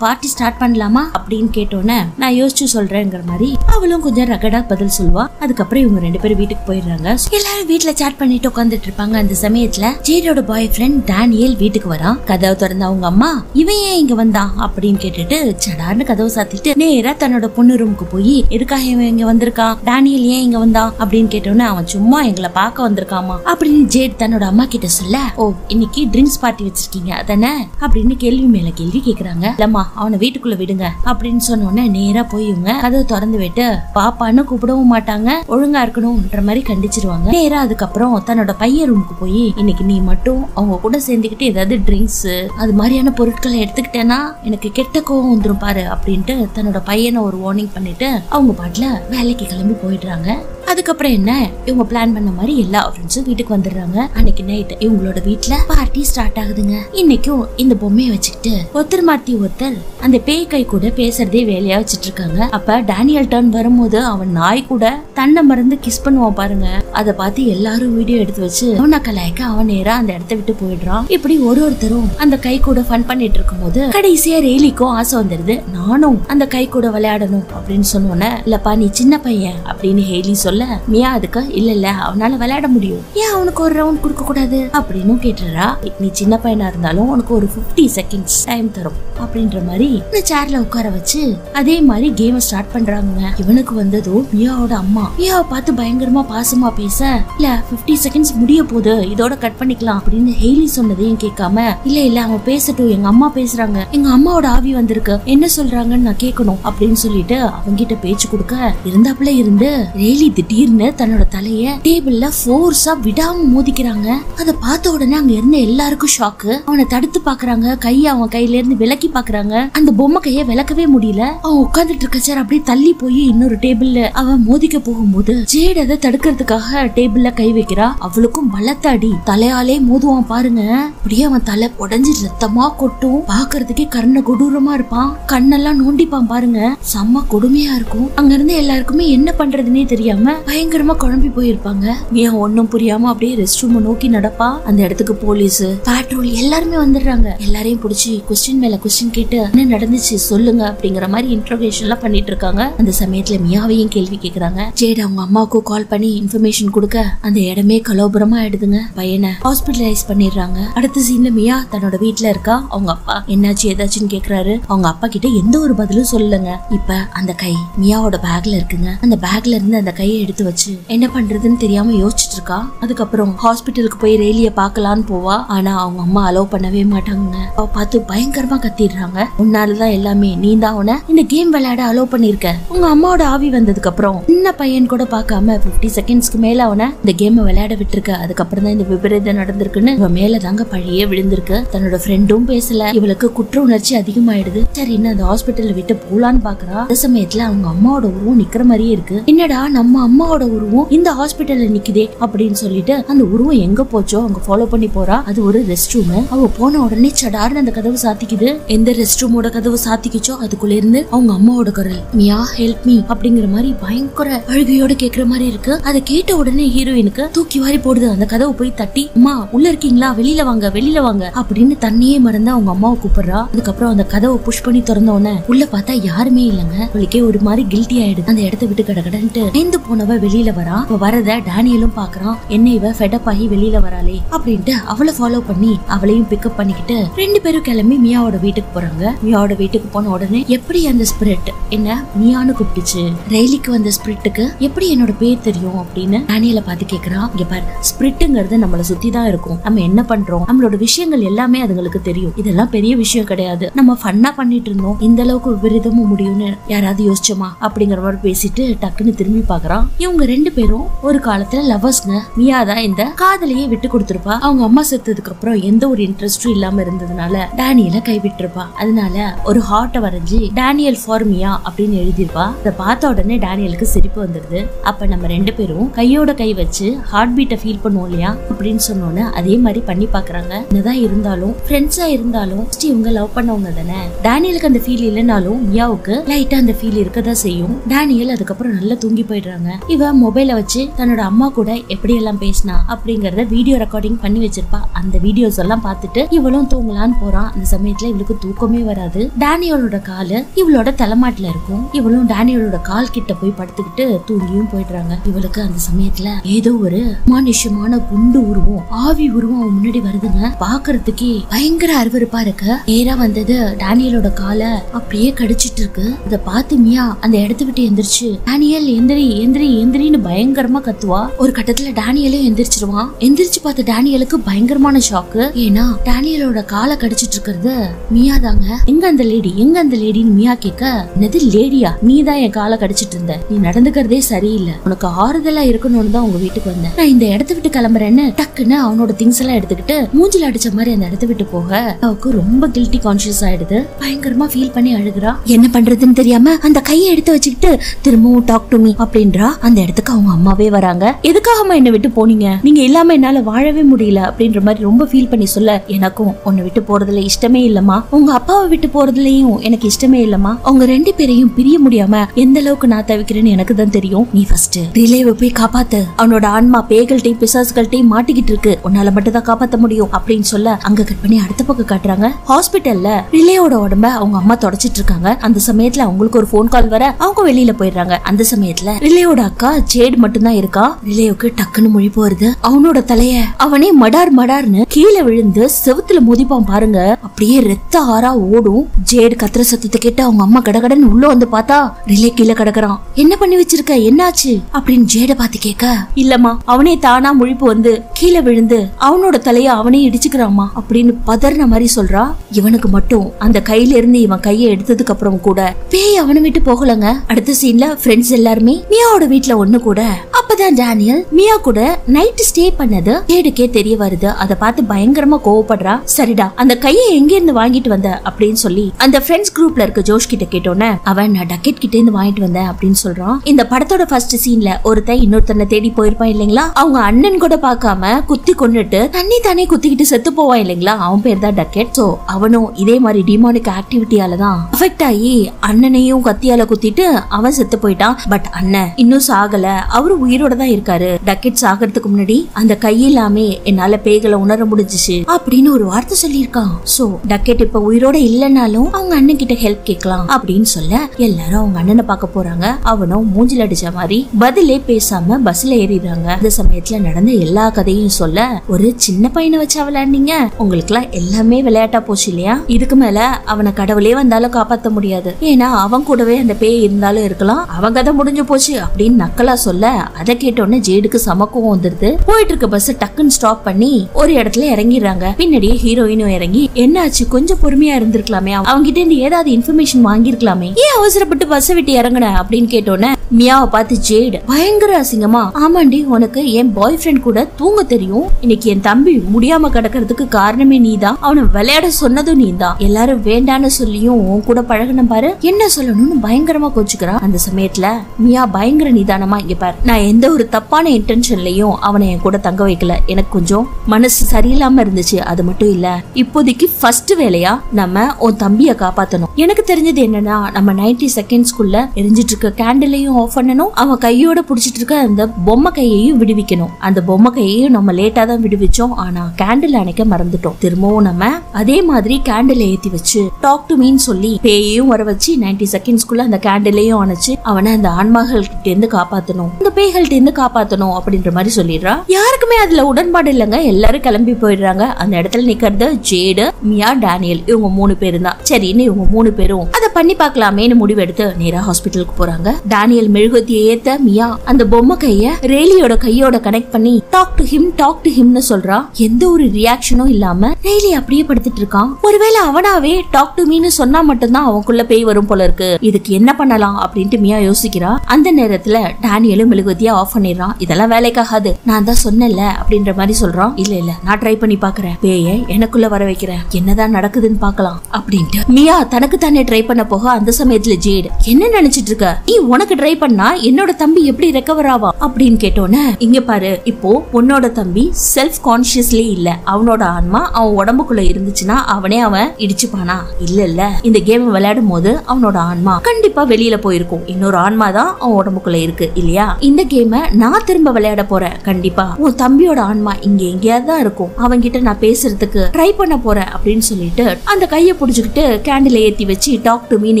பார்ட்டி ஸ்டார்ட் பண்ணலாமா அப்படின்னு கேட்டோன்னே நான் யோசிச்சு சொல்றேங்கிற மாதிரி அவளும் கொஞ்சம் ரகடா பதில் சொல்லுவா. அதுக்கப்புறம் இவங்க ரெண்டு பேரும் வீட்டுக்கு போயிடுறாங்க. எல்லாரும் வீட்டுல சாட் பண்ணிட்டு உட்காந்துட்டு இருப்பாங்க. அந்த சமயத்துல ஜேடோட பாய் ஃப்ரெண்ட் டேனியல் வீட்டுக்கு வரான். கதவை திறந்த அவங்க அம்மா இவன் ஏன் இங்க வந்தான் அப்படின்னு கேட்டுட்டு சடார்னு கதவை சாத்திட்டு நேரா தன்னோட பொண்ணு ரூமுக்கு போய் எதுக்காக இவன் இங்க வந்திருக்கான், டேனியல் ஏன் இங்க வந்தான் அப்படின்னு கேட்டோன்னே அவன் சும்மா எங்களை பார்க்க வந்திருக்காமா அப்படின்னு ஜேட் தன்னோட அம்மா கிட்ட சொல்ல ஓ இன்னைக்கு ட்ரிங்க்ஸ் பார்ட்டி வச்சிருக்கீங்க அதானே அப்படின்னு கேள்வி மேல கேள்வி கேக்குறாங்க. இல்லம்மா அவனை வீட்டுக்குள்ள விடுங்க அப்படின்னு சொன்னோன்னே நேரா போயிவங்க கதவை திறந்து விட்டு பாப்பான்னு கூப்பிடவும் மாட்டாங்க, ஒழுங்கா இருக்கணும்ன்ற மாதிரி கண்டிச்சிருவாங்க. நேரா அதுக்கப்புறம் தன்னோட பையன் ரூமுக்கு போய் இன்னைக்கு நீ மட்டும் அவங்க கூட சேர்ந்துக்கிட்டு ஏதாவது ட்ரிங்க்ஸ் அது மாதிரியான பொருட்களை எடுத்துக்கிட்டேன்னா எனக்கு கெட்ட கோவம் வந்துரும் பாரு அப்படின்ட்டு தன்னோட பையனை ஒரு வார்னிங் பண்ணிட்டு அவங்க பாட்டுல வேலைக்கு கிளம்பி போயிடுறாங்க. அதுக்கப்புறம் என்ன இவங்க பிளான் பண்ண மாதிரி எல்லா ஃப்ரெண்ட்ஸும் வீட்டுக்கு வந்துடுறாங்க. அன்னைக்கு நைட் இவங்களோட வீட்டுல பார்ட்டி ஸ்டார்ட் ஆகுதுங்க. இன்னைக்கும் இந்த பொம்மையை வச்சுக்கிட்டு ஒருத்தர் மாத்தி ஒருத்தர் அந்த பேய் கை கூட பேசுறதே வேலையா வச்சிட்டு இருக்காங்க. அப்ப டேனியல் டர்ன் வரும்போது அவன் நாய் கூட தன்னை மறந்து கிஸ் பண்ணுவான் பாருங்க. அதை பார்த்து எல்லாரும் வீடியோ எடுத்து வச்சு அவனை கலாய்க்க அவன் நேரா அந்த இடத்த விட்டு போயிடுறான். இப்படி ஒரு ஒருத்தரும் அந்த கை கூட ஃபன் பண்ணிட்டு இருக்கும் போது கடைசியா ரெய்லிக்கும் ஆசை வந்துடுது, நானும் அந்த கை கூட விளையாடணும் அப்படின்னு சொன்னோன்னே இல்லப்பா நீ சின்ன பையன் அப்படின்னு ஹெய்லி சொல்ல சொல்ல மியா அதுக்கு இல்ல இல்ல அவனால விளையாட முடியும், ஏன் அவனுக்கு ஒரு ரவுண்ட் கொடுக்க கூடாது அப்படின்னு கேட்டுறா. நீ சின்ன பையனா இருந்தாலும் உனக்கு ஒரு பிப்டி செகண்ட்ஸ் டைம் தரும் அப்படின்ற மாதிரி சேர்ல உட்கார வச்சு அதே மாதிரி கேம் ஸ்டார்ட் பண்றாங்க. இவனுக்கு வந்ததும் மியாவோட அம்மா மியாவை பார்த்து பயங்கரமா பாசமா பேச, இல்ல பிப்டி செகண்ட்ஸ் முடிய போது இதோட கட் பண்ணிக்கலாம் அப்படின்னு ஹெய்லி சொன்னதையும் கேட்காம, இல்ல இல்ல அவன் பேசட்டும் எங்க அம்மா பேசுறாங்க எங்க அம்மாவோட ஆவி வந்திருக்கு என்ன சொல்றாங்கன்னு நான் கேட்கணும் அப்படின்னு சொல்லிட்டு அவங்கிட்ட பேச்சு கொடுக்க இருந்தாப்புல இருந்து ஹெய்லி திடீர்னு தன்னோட தலைய டேபிள்ல ஃபோர்ஸா விடாம மோதிக்கிறாங்க. அத பார்த்த உடனே அங்க இருந்த எல்லாருக்கும் ஷாக்கு. அவனை தடுத்து பாக்குறாங்க, கைய அவன் கையில இருந்து விலக்கி பாக்குறாங்க, அந்த பொம்மை கைய விலக்கவே முடியல. அவன் உட்கார்ந்துட்டு இருக்க சார் அப்படியே தள்ளி போய் இன்னொரு டேபிள்ல அவன் மோதிக்க போகும்போது ஜேட் அதை தடுக்கிறதுக்காக டேபிள்ல கை வைக்கிறா. அவளுக்கும் பலத்த அடி, தலையாலே மோதுவான் பாருங்க, அப்படியே அவன் தலை உடஞ்சி ரத்தமா கொட்டும். பாக்குறதுக்கே கண்ண கொடூரமா இருப்பான், கண்ணெல்லாம் நோண்டிப்பான் பாருங்க, செம்ம கொடுமையா இருக்கும். அங்க இருந்து எல்லாருக்குமே என்ன பண்றதுன்னே தெரியாம பயங்கரமா குழம்பி போயிருப்பாங்க. மியா ஒன்னும் புரியாம அப்படியே ரெஸ்ட் ரூம் நோக்கி நடப்பா. அந்த இடத்துக்கு போலீஸ் பேட்ரோல் எல்லாருமே வந்துடுறாங்க. எல்லாரையும் பிடிச்சி கொஸ்டின் மேல கொஸ்டின் கேட்டு என்ன நடந்துச்சு சொல்லுங்க அப்படிங்கிற மாதிரி இன்ட்ரோகேஷன் எல்லாம் பண்ணிட்டு இருக்காங்க. அந்த சமயத்துல மியாவையும் கேள்வி கேக்குறாங்க. ஜேட் அவங்க அம்மாவுக்கு கால் பண்ணி இன்ஃபர்மேஷன் கொடுக்க அந்த இடமே கலோபரமா ஆயிடுதுங்க. பையனை ஹாஸ்பிட்டலைஸ் பண்ணிடுறாங்க. அடுத்த சீன்ல மியா தன்னோட வீட்டுல இருக்கா. அவங்க அப்பா என்னாச்சு ஏதாச்சுன்னு கேக்குறாரு. அவங்க அப்பா கிட்ட எந்த ஒரு பதிலும் சொல்லுங்க. இப்ப அந்த கை மியாவோட பேக்ல இருக்குங்க. அந்த பேக்ல இருந்து அந்த கையை எடுத்து வச்சு என்ன பண்றதுன்னு தெரியாம யோசிச்சுட்டு இருக்கா. அதுக்கப்புறம் ஹாஸ்பிட்டலுக்கு போய் ரேலிய பாக்கலான்னு போவா. ஆனா அவங்க அம்மா அலோவ் பண்ணவே மாட்டாங்க. அவ பார்த்து பயங்கரமா கத்திடுறாங்க, உன்னாலதான் எல்லாமே, நீ தான் உன இந்த கேம் விளையாட அலோவ் பண்ணிருக்க, உங்க அம்மாவோட ஆவி வந்ததுக்கு அப்புறம் சின்ன பையன் கூட பாக்காம பிப்டி செகண்ட்ஸ்க்கு மேல அவனை இந்த கேம் விளையாட விட்டு இருக்க, அதுக்கப்புறம் தான் இந்த விபரீதம் நடந்திருக்குன்னு இவ மேல தாங்க பழைய விழுந்திருக்கு. தன்னோட ஃப்ரெண்டும் பேசல, இவளுக்கு குற்ற உணர்ச்சி அதிகமாயிடுது. சரி இன்னும் அந்த ஹாஸ்பிட்டல் விட்டு போலான்னு பாக்குறா. அந்த சமயத்துல அவங்க அம்மாவோட உருவம் நிக்கிற மாதிரியே இருக்கு. என்னடா நம்ம அம்மாவோட உருவம் இந்த ஹாஸ்பிட்டல்ல நிக்குதே அப்படின்னு சொல்லிட்டு அந்த உருவம் எங்க போச்சோ அவங்க ஃபாலோ பண்ணி போறா. அது ஒரு ரெஸ்ட் ரூம். அவ போன உடனே சடார்னு அந்த கதவு சாத்திக்குது. எந்த ரெஸ்ட் ரூமோட கதவு சாத்திக்குச்சோ அதுக்குள்ள இருந்து அவங்க அம்மாவோட குரல், மியா ஹெல்ப் மீ அப்படிங்கிற மாதிரி பயங்கர அழுகையோட கேக்குற மாதிரி இருக்கு. அதை கேட்ட உடனே ஹீரோயினுக்கு தூக்கி வாரி போடுது. அந்த கதவு போய் தட்டி, அம்மா உள்ள இருக்கீங்களா, வெளியில வாங்க வெளியில வாங்க அப்படின்னு தண்ணியே மறந்து அவங்க அம்மாவை கூப்பிடுறா. அதுக்கப்புறம் அந்த கதவை புஷ் பண்ணி திறந்த உடனே உள்ள பார்த்தா யாருமே இல்லங்க. அவளுக்கே ஒரு மாதிரி கில்ட்டி ஆயிடுது. அந்த இடத்த விட்டு கடகடன்ட்டு நின்று போனவ வெளியில வரா. அவ வரத டேனியலும் பாக்குறான். என்ன இவ ஃபெடப் ஆகி வெளியில வராளே அப்படின்ட்டு அவளை ஃபாலோ பண்ணி அவளையும் பிக்கப் பண்ணிக்கிட்டு ரெண்டு பேரும் கிளம்பி மியாவோட வீட்டுக்கு போறாங்க. மியாவோட வீட்டுக்கு போன உடனே எப்படி அந்த ஸ்பிரிட் என்ன மியான்னு கூப்பிட்டுச்சு, ரயிலுக்கு வந்த ஸ்பிரிட்டுக்கு எப்படி என்னோட பேர் தெரியும் அப்படின்னு டேனியல பாத்து கேக்குறான். இங்க பாரு, ஸ்பிரிட்ங்கிறது நம்மள சுத்தி தான் இருக்கும். நம்ம என்ன பண்றோம், நம்மளோட விஷயங்கள் எல்லாமே அதுங்களுக்கு தெரியும். இதெல்லாம் பெரிய விஷயம் கிடையாது, நம்ம ஃபன்னா பண்ணிட்டு இருந்தோம், இந்த அளவுக்கு விபரீதமும் முடியும்னு யாராவது யோசிச்சோமா அப்படிங்கிற மாதிரி பேசிட்டு டக்குன்னு திரும்பி பாக்குறான். இவங்க ரெண்டு பேரும் ஒரு காலத்துல லவர்ஸ்ங்க. மியா தான் இந்த காதலையே விட்டு கொடுத்துருப்பா. அவங்க அம்மா செத்ததுக்கு அப்புறம் எந்த ஒரு இன்ட்ரெஸ்டும் இல்லாம இருந்ததுனால டேனியல கைவிட்டு இருப்பா. அதனால ஒரு ஹார்ட்ட வரைஞ்சி டேனியல் ஃபார் மியா அப்படின்னு எழுதிருப்பா. அதை பார்த்த உடனே டேனியலுக்கு சிரிப்பு வந்துடுது. அப்ப நம்ம ரெண்டு பேரும் கையோட கை வச்சு ஹார்ட் பீட்டை ஃபீல் பண்ணுவோம் இல்லையா அப்படின்னு சொன்னோன்னு அதே மாதிரி பண்ணி பாக்குறாங்க. என்னதான் இருந்தாலும் ஃப்ரெண்ட்ஸா இருந்தாலும் இவங்க லவ் பண்ணவங்க தானே. டேனியலுக்கு அந்த ஃபீல் இல்லைனாலும் மியாவுக்கு லைட்டா அந்த ஃபீல் இருக்கதான் செய்யும். டேனியல் அதுக்கப்புறம் நல்லா தூங்கி போயிடுறாங்க. இவ மொபைல வச்சு தன்னோட அம்மா கூட எப்படி எல்லாம் பேசினா அப்படிங்கறத வீடியோ ரெக்கார்டிங் பண்ணி வச்சிருப்பா. அந்த வீடியோஸ் எல்லாம் பார்த்துட்டு இவளும் தூங்கலான்னு போறான். அந்த சமயத்துல இவளுக்கு தூக்கமே வராது. டேனியலோட காலு இவளோட தலைமாட்டுல இருக்கும். இவளும் டேனியலோட கால் கிட்ட போய் படுத்துக்கிட்டு தூங்கியும் போயிடுறாங்க. இவளுக்கு அந்த சமயத்துல ஏதோ ஒரு மானுஷமான குண்டு உருவம் ஆவி உருவம் அவன் முன்னாடி வருதுங்க. பாக்குறதுக்கே பயங்கர அருவருப்பா இருக்கு. நேரா வந்தது டேனியலோட காலை அப்படியே கடிச்சிட்டு இருக்கு. இத பார்த்து மியா அந்த இடத்த விட்டு எந்திரிச்சு டேனியல் எந்திரி எந்திரி எந்திரின்னு பயங்கரமா கத்துவா. ஒரு கட்டத்துல டேனியலும் எந்திரிச்சிருவான். எந்திரிச்சு பார்த்த டேனியலுக்கு பயங்கரமான ஷாக்கு. ஏன்னா டேனியலோட காலை கடிச்சிட்டு இருக்கிறது மியா தாங்க. எங்க அந்த லேடி எங்க அந்த லேடின்னு மியா கேட்க, என்னது லேடியா, நீ தான் என் காலை கடிச்சிட்டு இருந்த, நீ நடந்துக்கிறதே சரியில்லை, உனக்கு ஆறுதலா இருக்கணும்னு தான் உங்க வீட்டுக்கு வந்தேன், நான் இந்த இடத்த விட்டு கிளம்புறேன்னு டக்குன்னு அவனோட திங்ஸ் எல்லாம் எடுத்துக்கிட்டு மூஞ்சில அடிச்ச மாதிரி அந்த இடத்த விட்டு போக அவளுக்கு ரொம்ப கில்ட்டி கான்சியஸ் ஆயிடுது. பயங்கரமா ஃபீல் பண்ணி அழுகுறா. என்ன பண்றதுன்னு தெரியாம அந்த கையை எடுத்து வச்சுக்கிட்டு திரும்பவும் டாக் டு மீ அப்படின்றா. அந்த இடத்துக்கு அவங்க அம்மாவே வராங்க. எதுக்காகமா என்ன விட்டு போனீங்க, நீங்க இல்லாம என்னால வாழவே முடியல அப்படின்ற மாதிரி ரொம்ப ஃபீல் பண்ணி சொல்ல, எனக்கும் உன்னை விட்டு போறதுல இஷ்டமே இல்லமா, உங்க அப்பாவை விட்டு போறதுலயும் எனக்கு இஷ்டமே இல்லமா, அவங்க ரெண்டு பேரையும் பிரிய முடியாம எந்த அளவுக்கு நான் தவிக்கிறேன்னு எனக்கு தான் தெரியும், நீ ஃபர்ஸ்ட் ரிலேவை போய் காப்பாத்து, அவனோட ஆன்மா பேய்கள்ட்டே பிசாசுகள்ட்டே மாட்டிக்கிட்டு இருக்கு, உன்னால மட்டும் தான் காப்பாத்த முடியும் அப்படின்னு சொல்ல அங்க கட் பண்ணி அடுத்த பக்கம் காட்டுறாங்க. ஹாஸ்பிட்டல்ல ரிலேவோட உடம்ப அவங்க அம்மா தொடச்சிட்டு இருக்காங்க. அந்த சமயத்துல அவங்களுக்கு ஒரு போன் கால் வர அவங்க வெளியில போயிடுறாங்க. அந்த சமயத்துல ரிலேவோட அக்கா ஜேட் மட்டும்தான் இருக்கா. நிலையோக்கு டக்குன்னு மொழி போறது. அவனோட தலைய அவனே மடார் மடார்னு கீழே விழுந்து செவுத்துல மோதிப்பான் பாருங்க. அப்படியே ரெத்த ஆறா ஓடும். ஜேட் கத்திர சத்தத்தை கேட்டு அவங்க அம்மா கடகடன்னு உள்ள வந்து பார்த்தா ரிலே கீழே கிடக்குறான். என்ன பண்ணி வச்சிருக்க, என்னாச்சு அப்படின்னு ஜேட பாத்து கேட்க, இல்லம்மா அவனே தானா முழிப்பு வந்து கீழே விழுந்து அவனோட தலைய அவனே இடிச்சுக்கிறாமா அப்படின்னு பதறின மாதிரி சொல்றா. இவனுக்கு மட்டும் அந்த கையில இருந்து இவன் கைய எடுத்ததுக்கு அப்புறம் கூட பேய் அவன விட்டு போகலங்க. அடுத்த சீன்ல ஃப்ரெண்ட்ஸ் எல்லாருமே மியாவோட வீட்டுல ஒண்ணு கூட. அப்பதான் டேனியல் மியா கூட நைட் ஸ்டே பண்ணது ஜேடுக்கே தெரிய வருது. அதை பார்த்து பயங்கரமா கோவப்படுறா. சரிடா அந்த கையை எங்க இருந்து வாங்கிட்டு வந்த அப்படின்னு சொல்லி அந்த ஃப்ரெண்ட்ஸ் குரூப்ல இருக்க ஜோஷ் கிட்ட கேட்டோன்னே அவன் நான் டக்கெட் கிட்ட இருந்து வாங்கிட்டு வந்தேன் அப்படின்னு சொல்றான். இந்த படத்தோட ஃபர்ஸ்ட் சீன்ல ஒருத்தன் இன்னொருத்தனை தேடி போயிருப்பான் இல்லைங்களா, அவங்க அண்ணன் கூட பாக்காம குத்தி கொண்டுட்டு தண்ணி தானே குத்திக்கிட்டு செத்து போவான் இல்லைங்களா, அவன் பேர் தான் டக்கெட். சோ அவனும் இதே மாதிரி டிமானிக் ஆக்டிவிட்டியாலதான் அஃபெக்ட் ஆகி அண்ணனையும் கத்தியால குத்திட்டு அவன் செத்து போயிட்டான். பட் அண்ணன் இன்னும் சாகல, அவரு உயிரோட தான் இருக்காரு. டக்கெட் சாகிறதுக்கு முன்னாடி அந்த கையிலாமே என்னால பேய்களை உணர முடிஞ்சிச்சு அப்படின்னு ஒரு வார்த்தை சொல்லியிருக்கான். சோ டக்கெட் இப்ப உயிரோட இல்லைனாலும் அவங்க அண்ணன் கிட்ட ஹெல்ப் கேட்கலாம் அப்படின்னு சொல்ல எல்லாரும் அவங்க அண்ணனை பார்க்க போறாங்க. அவனும் மூஞ்சில் அடிச்ச மாதிரி பதிலே பேசாம பஸ்ல ஏறிடுறாங்க. அந்த சமயத்துல நடந்த எல்லா கதையும் சொல்ல, ஒரு சின்ன பையனை வச்சா விளையாண்டீங்க, உங்களுக்கு எல்லாம் எல்லாமே விளையாட்டா போச்சு இல்லையா. இதுக்கு மேல அவனை கடவுளே வந்தாலும் காப்பாற்ற முடியாது, ஏன்னா அவன் கூடவே அந்த பேய் இருந்தாலும் இருக்கலாம், அவன் கதை முடிஞ்சு போச்சு அப்படின்னு நக்கலா சொல்ல அதை கேட்டோன்னு ஜேடுக்கு சமக்கம் வந்துருது. போயிட்டு இருக்க பஸ் டக்குன்னு ஸ்டாப் பண்ணி ஒரு இடத்துல இறங்கிடுறாங்க. பின்னாடியே ஹீரோயினும் இறங்கி என்னாச்சு, கொஞ்சம் பொறுமையா இருந்திருக்கலாமே, அவங்க கிட்ட இருந்து ஏதாவது இன்ஃபர்மேஷன் வாங்கிருக்கலாமே, ஏன் அவசரப்பட்டு பஸ்ஸை விட்டு இறங்குன அப்படின்னு கேட்டோன்னு மியாவை பார்த்து ஜேடு பயங்கர அசிங்கமா, ஆமாண்டி உனக்கு என் பாய் ஃப்ரெண்ட் கூட தூங்க தெரியும், இன்னைக்கு என் தம்பி முடியாம கிடக்கிறதுக்கு காரணமே நீதான், அவனை விளையாட சொன்னதும் நீதான், எல்லாரும் வேண்டான்னு சொல்லியும் உன் கூட பழகின பாரு என்ன சொல்லணும்னு பயங்கரமா கோச்சுக்கிறா. அந்த சமயத்துல மியா பயங்கர நிதானமா, இங்க பாரு நான் எந்த ஒரு தப்பான இன்டென்ஷன்லயும் அவனை என் கூட தங்க வைக்கல, எனக்கு கொஞ்சம் மனசு சரியில்லாம இருந்துச்சு, அது மட்டும் இல்ல இப்போதைக்கு ஃபர்ஸ்ட் வேலையா நம்ம உன் தம்பிய காப்பாத்தணும். எனக்கு தெரிஞ்சது என்னன்னா நம்ம நைன்டி செகண்ட்ஸ்குள்ள எரிஞ்சிட்டு இருக்க கேண்டிலையும் ஆஃப் பண்ணணும், அவன் கையோட புடிச்சிட்டு இருக்க அந்த பொம்மை கையையும் விடுவிக்கணும். அந்த பொம்மை கையையும் நம்ம லேட்டா தான் விடுவிச்சோம், ஆனா கேண்டில் அணைக்க மறந்துட்டோம். திரும்பவும் நம்ம அதே மாதிரி கேண்டில் ஏத்தி வச்சு டாக் டு மீன்னு சொல்லி பேயையும் வர வச்சு நைன்டி செகண்ட்ஸ்குள்ள அந்த கேண்டிலையும் அணைச்சு அவனை அந்த ஆன்மாக்கள் கிட்ட இருந்து காப்பாத்தணும், அந்த பேய்கள் கிட்ட இருந்து காப்பாத்தணும் அப்படின்ற மாதிரி சொல்லிடுறா. யாருக்குமே அதுல உடன்பாடு இல்லங்க, எல்லாரும் கிளம்பி போயிடுறாங்க. அந்த இடத்துல நிக்கிறது ஜேடு, மியா, டேனியல், இவங்க மூணு பேரும் தான். சரின்னு இவங்க மூணு பேரும் அதை பண்ணி பாக்கலாமேன்னு முடிவெடுத்து நேரா ஹாஸ்பிட்டலுக்கு போறாங்க. டேனியல் மெழுகுவத்தியை ஏத்த மியா அந்த பொம்மை கைய ரேலியோட கையோட கனெக்ட் பண்ணி talk to him talk to ஹிம்னு சொல்றா. எந்த ஒரு ரியாக்ஷனும் இல்லாம ரேலி அப்படியே படுத்துட்டு இருக்கான். ஒருவேளை அவனாவே டாக் டு மீன்னு சொன்னா மட்டும்தான் அவனுக்குள்ள பேய் வரும் போல இருக்கு, இதுக்கு என்ன பண்ணலாம் அப்படின்ட்டு மியா யோசிக்கிறா. அந்த நேரத்துல டேனியலும் மெழுகுவத்தியா ஆஃப் பண்ணிடுறான். இதெல்லாம் வேலைக்காகாது, நான் தான் சொன்னல அப்படின்ற மாதிரி சொல்றான். இல்ல இல்ல நான் ட்ரை பண்ணி பாக்குறேன், பேயை எனக்குள்ள வர வைக்கிறேன், என்னதான் நடக்குதுன்னு பாக்கலாம் அப்படின்ட்டு மியா தனக்கு தானே ட்ரை பண்ண போக அந்த சமயத்துல ஜேடு என்ன நினைச்சிட்டு இருக்க, நீ உனக்கு ட்ரை பண்ணா என்னோட தம்பி எப்படி ரெக்கவர் ஆவா அப்படின்னு கேட்டோன்னு, இங்க பாரு இப்போ உன்னோட தம்பி செல்ஃப் கான்சியஸ்லி இல்ல, அவனோட ஆன்மா அவன் உடம்புக்குள்ள இருந்துச்சுன்னா அவனே அவன் இடிச்சுப்பானா, இல்ல இல்ல இந்த கேம் விளையாடும் போது அவனோட ஆன்மா கண்டிப்பா வெளியில போயிருக்கும், இன்னொரு ஆன்மா தான் அவன் உடம்புக்குள்ள இருக்கு இல்லையா, இந்த கேமை நான் திரும்ப விளையாட போறேன், கண்டிப்பா உன் தம்பியோட ஆன்மா இங்க எங்கேயாவது தான் இருக்கும், அவன் கிட்ட நான் பேசுறதுக்கு ட்ரை பண்ண போறேன் அப்படின்னு சொல்லிட்டு அந்த கையை புடிச்சுக்கிட்டு கேண்டில் ஏத்தி வச்சு டாக் டு மீன்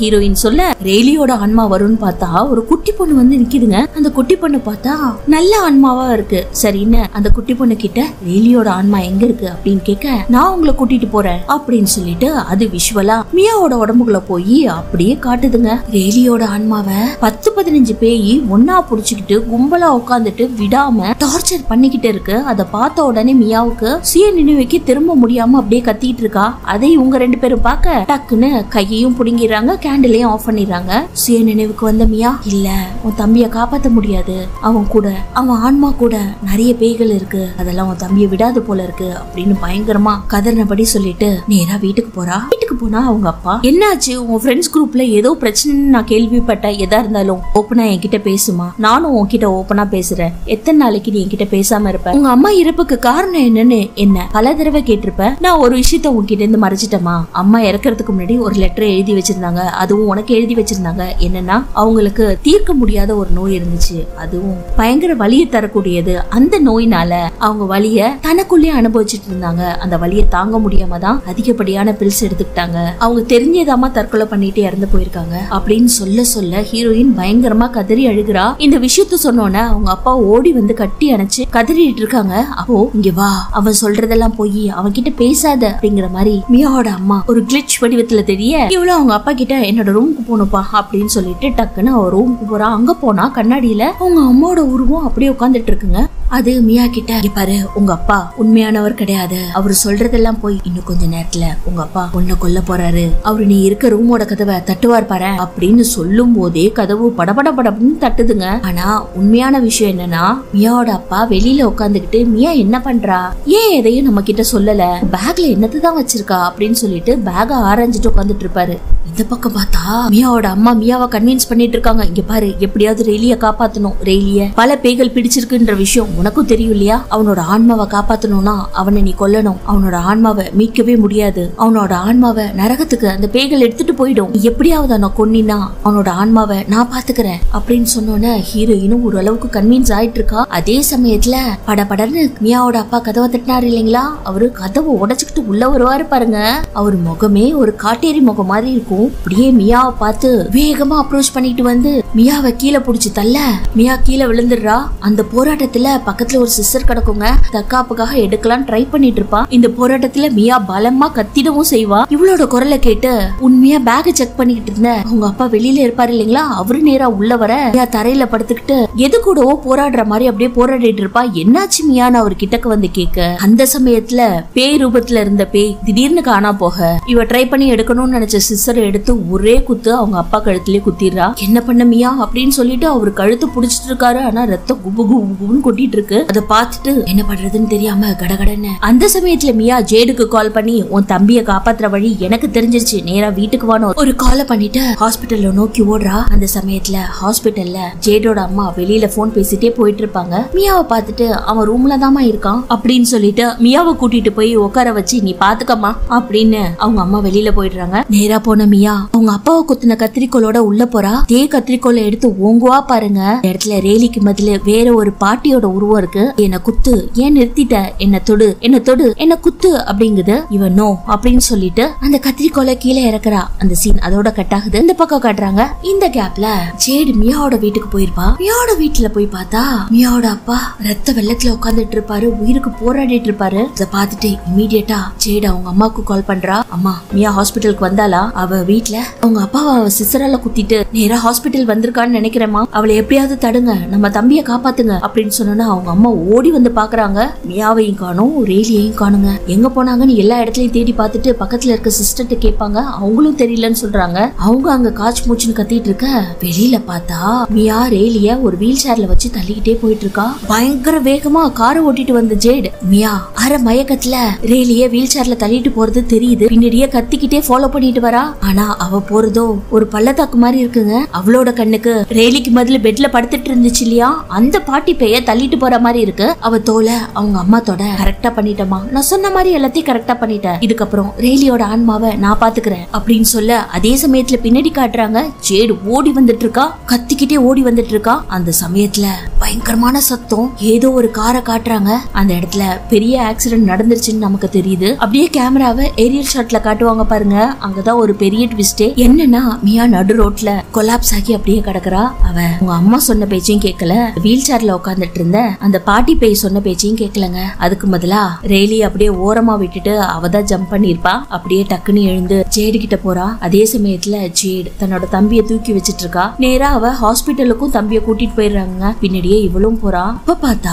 ஹீரோயின் சொல்ல ரேலியோட ஆன்மா வரும்னு பார்த்தா ஒரு குட்டி பொண்ணு வந்து நிக்குதுங்க. அந்த குட்டி பொண்ணு பார்த்தா நல்ல ஆன்மாவா இருக்கு. சரின்னு அந்த குட்டி பொண்ணு கிட்ட ரேலியோட ஆன்மா எங்க இருக்கு அப்படின்னு கேட்க, நான் உங்களை கூட்டிட்டு போறேன் அப்படின்னு சொல்லிட்டு அது விஷுவலா மியாவோட உடம்புக்குள்ள போய் அப்படியே காட்டுதுங்க. ரேலியோட ஆன்மாவை பத்து பதினஞ்சு பேய் ஒன்னா புடிச்சுக்கிட்டு கும்பலா உட்காந்துட்டு விடாம டார்ச்சர் பண்ணிக்கிட்டு இருக்கு. அத பார்த்த உடனே மியாவுக்கு சுய நினைவுக்கு திரும்ப முடியாம அப்படியே கத்திட்டு இருக்கா. அதை இவங்க ரெண்டு பேரும் பார்க்க டக்குன்னு கையையும் புடுங்கிறாங்க, கேண்டிலையும் ஆஃப் பண்ணிடுறாங்க. சுய நினைவுக்கு வந்த மியா, இல்ல உன் தம்பிய காப்பாத்த முடியாது, அவன் கூட அவன் ஆன்மா கூட நிறைய பேய்கள் இருக்கு, அதெல்லாம் உன் தம்பிய விடாது போல இருக்கு அப்படின்னு பயங்கரமா கதறினபடி சொல்லிட்டு நேரா வீட்டுக்கு போறா. வீட்டுக்கு போனா அவங்க அப்பா, என்னாச்சு உன் ஃப்ரெண்ட்ஸ் குரூப்ல ஏதோ பிரச்சனைன்னு நான் கேள்விப்பட்டேன், எதா இருந்தாலும் ஓப்பனா என்கிட்ட பேசுமா, நானும் உன்கிட்ட ஓப்பனா பேசுறேன், எத்தனை நாளைக்கு நீ என்கிட்ட பேசாம இருப்ப, உங்க அம்மா இறப்புக்கு காரணம் என்னன்னு என்ன பல தடவை கேட்டிருப்ப, நான் ஒரு விஷயத்த உன்கிட்ட இருந்து மறைச்சிட்டமா, அம்மா இறக்கிறதுக்கு முன்னாடி ஒரு லெட்டர் எழுதி வச்சிருந்தாங்க, அதுவும் உனக்கு எழுதி வச்சிருந்தாங்க, என்னன்னா அவங்களுக்கு தீர்க்க முடியாத ஒரு நோய் இருந்துச்சு, அதுவும் பயங்கர வலியை தரக்கூடியது, அந்த நோயினால அவங்க வலிய தனக்குள்ளே அனுபவிச்சிட்டு இருந்தாங்க. அந்த வலியை தாங்க முடியாம தான் அதிகப்படியான பில்ஸ் எடுத்துக்கிட்டாங்க. அவங்க தெரிஞ்சதாமா தற்கொலை பண்ணிட்டு இறந்து போயிருக்காங்க அப்படின்னு சொல்ல சொல்ல ஹீரோயின் பயங்கரமா கதறி அழுகிறா. இந்த விஷயத்த சொன்னோன்னே அவங்க அப்பா ஓடி வந்து கட்டி அணைச்சு கதறிட்டு இருக்காங்க. அப்போ இங்க வா, அவன் சொல்றதெல்லாம் போய் அவன் கிட்ட பேசாத அப்படிங்கிற மாதிரி மியாவோட அம்மா ஒரு கிளிச் வடிவத்துல தெரிய இவ்வளவு அவங்க அப்பா கிட்ட என்னோட ரூமுக்கு போகணும்பா அப்படின்னு சொல்லிட்டு டக்குன்னு அவன் ரூமுக்கு போறா. அங்க போனா கண்ணாடியில அவங்க அம்மாவோட உருவம் அப்படியே உட்காந்துட்டு இருக்குங்க. அது மியா கிட்ட, பாரு உங்க அப்பா உண்மையானவர் கிடையாது, அவரு சொல்றதெல்லாம் போய் இன்னும் கொஞ்ச நேரத்துல உங்க அப்பா உன்னை கொல்ல போறாரு, அவரு நீ இருக்க ரூமோட கதவை தட்டுவார் பாரு அப்படின்னு சொல்லும் போதே கதவு படபட படபடன்னு தட்டுதுங்க. ஆனா உண்மையான விஷயம் என்னன்னா மியாவோட அப்பா வெளியில உட்காந்துக்கிட்டு மியா என்ன பண்றா, ஏன் எதையும் நம்ம கிட்ட சொல்லல, பேக்ல என்னதுதான் வச்சிருக்கா அப்படின்னு சொல்லிட்டு பேக ஆரஞ்சிட்டு உட்காந்துட்டு இருப்பாரு. இந்த பக்கம் பார்த்தா மியாவோட அம்மா மியாவை கன்வின்ஸ் பண்ணிட்டு இருக்காங்க. இங்க பாரு, எப்படியாவது ரெய்லிய காப்பாத்தணும், ரெய்லிய பல பேய்கள் பிடிச்சிருக்குன்ற விஷயம் உனக்கும் தெரியும் இல்லையா, அவனோட ஆன்மாவை காப்பாத்தணும்னா அவனை நீ கொல்லணும், அவனோட ஆன்மாவை மீட்கவே முடியாது, அவனோட ஆன்மாவை நரகத்துக்கு அந்த பேய்கள் எடுத்துட்டு போயிடும், எப்படியாவது அவனை கொன்னினா அவனோட ஆன்மாவை நான் பாத்துக்கிறேன் அப்படின்னு சொன்னோன்னு ஹீரோயினும் ஓரளவுக்கு கன்வின்ஸ் ஆயிட்டு இருக்கா. அதே சமயத்துல பட படன்னு மியாவோட அப்பா கதவை தட்டினாரு இல்லைங்களா, அவரு கதவை உடைச்சுக்கிட்டு உள்ள வருவாரு பாருங்க. அவர் முகமே ஒரு காட்டேரி முகம் மாதிரி இருக்கும். அப்படியே மியாவை பார்த்து வேகமா அப்ரோச் பண்ணிட்டு வந்து மியாவை கீழே புடிச்சு தள்ள மியா கீழே விழுந்துடுறா. அந்த போராட்டத்துல பக்கத்துல ஒரு சிஸ்டர் கிடக்குங்க, தற்காப்புக்காக எடுக்கலாம் ட்ரை பண்ணிட்டு இருப்பா. இந்த போராட்டத்துல மியா பலமா கத்திடவும் செய்வா. இவளோட குரலை கேட்டு உண்மையா பேக செக் பண்ணிக்கிட்டு இருந்த அவங்க அப்பா வெளியில இருப்பாரு இல்லைங்களா, அவரு நேரா உள்ள வர மியா தரையில படுத்துக்கிட்டு எது கூடவோ போராடுற மாதிரி அப்படியே போராடிட்டு இருப்பா. என்னாச்சு மியான்னு அவர் கிட்டக்கு வந்து கேட்க அந்த சமயத்துல பேய் ரூபத்துல இருந்த பேய் திடீர்னு காணா போக இவ ட்ரை பண்ணி எடுக்கணும்னு நினைச்ச சிஸ்டர் எடுத்து ஒரே குத்து அவங்க அப்பா கழுத்துலயே குத்திடுறா. என்ன பண்ண மியா அப்படின்னு சொல்லிட்டு அவரு கழுத்து புடிச்சிட்டு இருக்காரு. ஆனா ரத்தம் குபு குபுன்னு கொட்டிட்டு இருக்கு. அதை பார்த்துட்டு என்ன பண்றதுன்னு தெரியாம கடகடன்னு அந்த சமயத்துல மியா ஜேடுக்கு கால் பண்ணி உன் தம்பியை காப்பாத்துற வழி எனக்கு தெரிஞ்சிருச்சு, நேரா வீட்டுக்கு வானோ ஒரு காலை பண்ணிட்டு ஹாஸ்பிட்டல்ல நோக்கி ஓடுறா. அந்த சமயத்துல ஹாஸ்பிட்டல்ல ஜேடோட அம்மா வெளியில போன் பேசிட்டே போயிட்டு இருப்பாங்க. மியாவை பார்த்துட்டு அவன் ரூம்ல தாமா இருக்கான் அப்படின்னு சொல்லிட்டு மியாவை கூட்டிட்டு போய் உட்கார வச்சு நீ பாத்துக்கமா அப்படின்னு அவங்க அம்மா வெளியில போயிடுறாங்க. நேரா போன மியா அவங்க அப்பாவை குத்தின கத்திரிக்கோளோட உள்ள போறா. தே கத்திரிக்கோளை எடுத்து ஓங்குவா பாருங்க. இடத்துல ரேலிக்கு மதில வேற ஒரு பாட்டியோட உருவம் இருக்கு. என்ன குத்து, ஏன் நிறுத்திட்ட, என்ன தொடு, என்ன தொடு, என்ன குத்து அப்படிங்குது. இவன் நோ அப்படின்னு சொல்லிட்டு அந்த கத்திரிக்கோளை கீழே இறக்குறா. அந்த சீன் அதோட கட் ஆகுது. இந்த பக்கம் காட்டுறாங்க. இந்த கேப்ல ஜேடு மியாவோட வீட்டுக்கு போயிருப்பா. மியாவோட வீட்டுல போய் பார்த்தா மியாவோட அப்பா ரத்த வெள்ளத்துல உட்காந்துட்டு இருப்பாரு, உயிருக்கு போராடிட்டு இருப்பாரு. இதை பார்த்துட்டு இமீடியட்டா ஜேடு அவங்க அம்மாவுக்கு கால் பண்றா. அம்மா மியா ஹாஸ்பிட்டலுக்கு வந்தாலா, அவ வீட்டுல அவங்க அப்பாவை சிஸ்டரால குத்திட்டு நேரா ஹாஸ்பிட்டல் வந்திருக்கான்னு நினைக்கிறேமா, அவளை எப்படியாவது தடுங்க, நம்ம தம்பியை காப்பாத்துங்க அப்படின்னு சொன்னா அவங்க அம்மா ஓடி வந்து பாக்குறாங்க. மியாவையும் காணும், ரேலியையும் காணுங்க. எங்க போனாங்கன்னு எல்லா இடத்துலயும் தேடி பார்த்துட்டு பக்கத்துல இருக்க சிஸ்டர்ட்ட கேட்பாங்க. அவங்களும் தெரியலன்னு சொல்றாங்க. அவங்க அங்க காச்சு மூச்சுன்னு கத்திட்டு இருக்க வெளியில பார்த்தா மியா ரேலிய ஒரு வீல் சேர்ல வச்சு தள்ளிக்கிட்டே போயிட்டு இருக்கா. பயங்கர வேகமா காரை ஓட்டிட்டு வந்த ஜேட் மியா அரை மயக்கத்துல ரேலிய வீல் சேர்ல தள்ளிட்டு போறது தெரியுது. பின்னாடியே கத்திக்கிட்டே ஃபாலோ பண்ணிட்டு வரா. ஆனா அவ போறதோ ஒரு பள்ளத்தாக்கு மாதிரி இருக்குங்க. அவளோட கண்ணுக்கு ரேலிக்கு மதில பெட்ல படுத்துட்டு இருந்துச்சு இல்லையா, அந்த பாட்டி பேய தள்ளிட்டு போற மாதிரி இருக்கு. அவ தோலை அவங்க அம்மா தொட கரெக்டா பண்ணிட்டமா, நான் சொன்ன மாதிரி எல்லாத்தையும் கரெக்டா பண்ணிட்டேன், இதுக்கப்புறம் ரேலியோட ஆன்மாவை நான் பாத்துக்கிறேன் அப்படின்னு சொல்ல அதே சமயத்துல பின்னாடி காட்டுறாங்க. ஜேடு ஓடி வந்துட்டு இருக்கா, கத்திக்கிட்டே ஓடி வந்துட்டு இருக்கா. அந்த சமயத்துல பயங்கரமான சத்தம், ஏதோ ஒரு காரை காட்டுறாங்க. அந்த இடத்துல பெரிய ஆக்சிடென்ட் நடந்துருச்சுன்னு நமக்கு தெரியுது. அப்படியே கேமராவை ஏரியல் ஷாட்ல காட்டுவாங்க பாருங்க. அங்கதான் ஒரு பெரிய ட்விஸ்டே என்னன்னா மியா நடு ரோட்ல கொலாப்ஸ் ஆகி அப்படியே கிடக்குறா. அவ உங்க அம்மா சொன்ன பேச்சையும் கேட்கல, வீல் சேர்ல உட்காந்துட்டு இருந்த அந்த பாட்டி பேய் சொன்ன பேச்சையும் கேட்கலங்க. அதுக்கு முதலா ரேலி அப்படியே ஓரமா விட்டுட்டு அவதான் ஜம்ப் பண்ணிருப்பா. அப்படியே டக்குன்னு எழுந்து ஜேடு கிட்ட போறா. அதே சமயத்துல ஜேடு தன்னோட தம்பியை தூக்கி வச்சிட்டு இருக்கா. நேரா அவ ஹாஸ்பிட்டலுக்கும் தம்பியை கூட்டிட்டு போயிடுறாங்க. பின்னாடியே இவளும் போறா. அப்ப பார்த்தா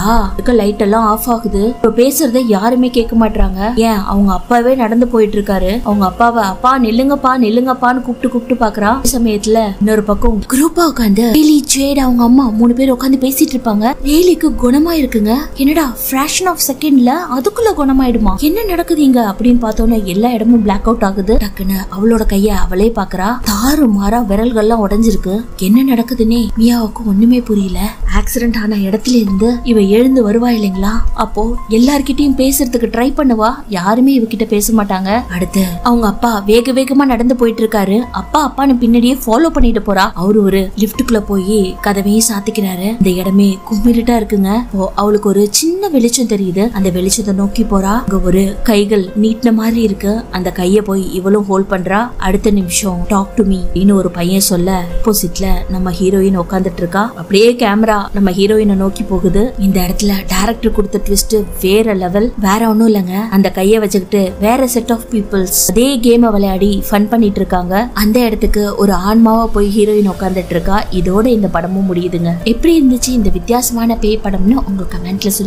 லைட் எல்லாம் ஆஃப் ஆகுது. இப்ப பேசுறத யாருமே கேட்க மாட்டாங்க. ஏன் அவங்க அப்பாவே நடந்து போயிட்டு இருக்காரு. அவங்க அப்பாவை அப்பா நில்லுங்கப்பா நில்லுங்கப்பான்னு கூப்பிட்டு கூப்பிட்டு பாக்குறா. சமயத்துல இன்னொரு பக்கம் குரூப்பா உட்காந்து ரேலி ஜேட் அவங்க அம்மா மூணு பேர் உட்காந்து பேசிட்டு இருப்பாங்க. ரேலிக்கு குணமா இருக்குங்க. என்னடா ஃபிராக்ஷன் ஆஃப் செகண்ட்ல அதுக்குள்ள குணமாயிடுமா, என்ன நடக்குதுங்க அப்படின்னு பார்த்தோன்னா எல்லா இடமும் பிளாக் அவுட் ஆகுது. டக்குன்னு அவளோட கைய அவளே பாக்குறா. தாறு மாறா விரல்கள் எல்லாம் உடஞ்சிருக்கு. என்ன நடக்குதுன்னே மியாவுக்கு ஒண்ணுமே புரியல. ஆக்சிடென்ட் ஆன இடத்துல இருந்து இவ எழுந்து வருவா இல்லைங்களா, அப்போ எல்லார்கிட்டயும் பேசுறதுக்கு ட்ரை பண்ணுவா. யாருமே இவகிட்ட பேச மாட்டாங்க. அடுத்து அவங்க அப்பா வேக வேகமா நடந்து போயிட்டு இருக்காரு. அப்பா அப்பான்னு பின்னாடியே ஃபாலோ பண்ணிட்டு போறா. அவரு ஒரு லிப்டுக்குள்ள போய் கதவையும் சாத்திக்கிறாரு. இந்த இடமே கும்மிரட்டா இருக்குங்க. அப்போ அவளுக்கு ஒரு சின்ன வெளிச்சம் தெரியுது. அந்த வெளிச்சத்தை நோக்கி போறா. அங்க ஒரு கைகள் நீட்டின மாதிரி இருக்கு. அந்த கைய போய் இவளும் ஹோல்ட் பண்றா. அடுத்த நிமிஷம் டாக் டு மீ அப்படின்னு ஒரு பையன் சொல்ல ஆப்போசிட்ல நம்ம ஹீரோயின் உட்காந்துட்டு இருக்கா. அப்படியே கேமரா நம்ம ஹீரோயினை நோக்கி போகுது. இந்த இடத்துல டைரக்டர் கொடுத்த ட்விஸ்ட் வேற லெவல். வேற ஒன்னும் இல்லங்க, அந்த கைய வச்சுக்கிட்டு வேற செட் ஆஃப் பீப்புள்ஸ் அதே கேம் விளையாடி ஃபன் பண்ணிட்டு இருக்காங்க. அந்த இடத்துக்கு ஒரு ஆன்மாவா போய் ஹீரோயின் உட்காந்துட்டு இருக்கா. இதோட இந்த படமும் முடியுதுங்க. எப்படி இருந்துச்சு இந்த வித்தியாசமான பேய் படம்னு உங்க கமெண்ட்ல சொல்லுங்க.